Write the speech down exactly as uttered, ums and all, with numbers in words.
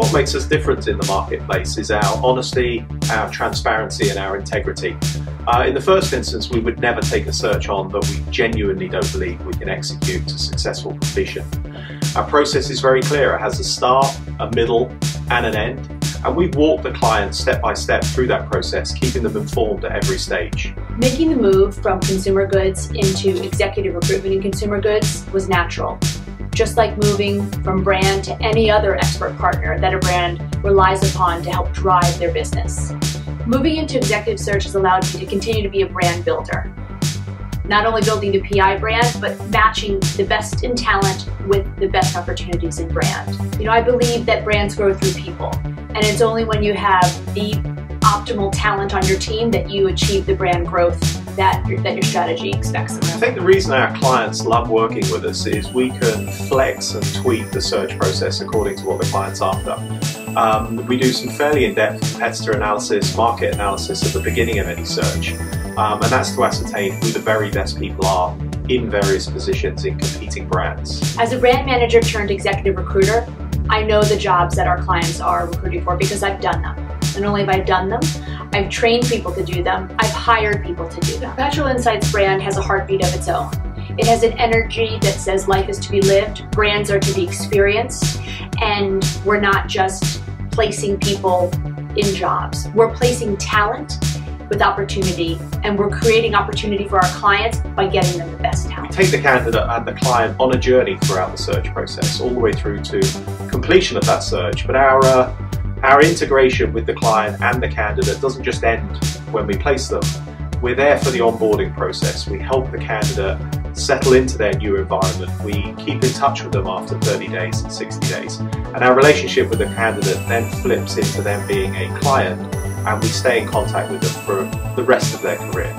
what makes us different in the marketplace is our honesty, our transparency and our integrity. Uh, in the first instance, we would never take a search on that we genuinely don't believe we can execute to successful completion. Our process is very clear. It has a start, a middle and an end. And we walk the client step by step through that process, keeping them informed at every stage. Making the move from consumer goods into executive recruitment in consumer goods was natural. Just like moving from brand to any other expert partner that a brand relies upon to help drive their business. Moving into executive search has allowed me to continue to be a brand builder. Not only building the P I brand, but matching the best in talent with the best opportunities in brand. You know, I believe that brands grow through people. And it's only when you have the optimal talent on your team that you achieve the brand growth that your, that your strategy expects. I think the reason our clients love working with us is we can flex and tweak the search process according to what the client's after. Um, we do some fairly in-depth competitor analysis, market analysis at the beginning of any search. Um, and that's to ascertain who the very best people are in various positions in competing brands. As a brand manager turned executive recruiter, I know the jobs that our clients are recruiting for because I've done them. Not only have I done them, I've trained people to do them, I've hired people to do them. Perpetual Insights brand has a heartbeat of its own. It has an energy that says life is to be lived, brands are to be experienced, and we're not just placing people in jobs. We're placing talent with opportunity, and we're creating opportunity for our clients by getting them the best talent. We take the candidate and the client on a journey throughout the search process, all the way through to completion of that search, but our, uh, our integration with the client and the candidate doesn't just end when we place them. We're there for the onboarding process. We help the candidate settle into their new environment. We keep in touch with them after thirty days and sixty days. And our relationship with the candidate then flips into them being a client, and we stay in contact with them for the rest of their career.